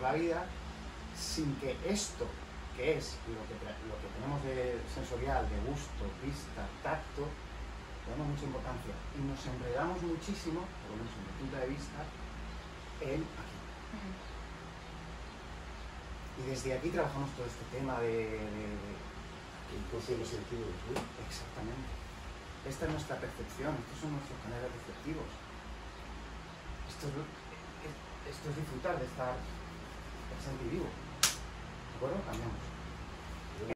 por la vida sin que esto, que es lo que tenemos de sensorial, de gusto, vista, tacto, tenemos mucha importancia y nos enredamos muchísimo, por lo menos desde mi punto de vista, en aquí. Y desde aquí trabajamos todo este tema de incluso de los sentidos, ¿sí? Exactamente. Esta es nuestra percepción, estos son nuestros canales perceptivos. Esto es disfrutar de estar presente y vivo. ¿De acuerdo? Cambiamos.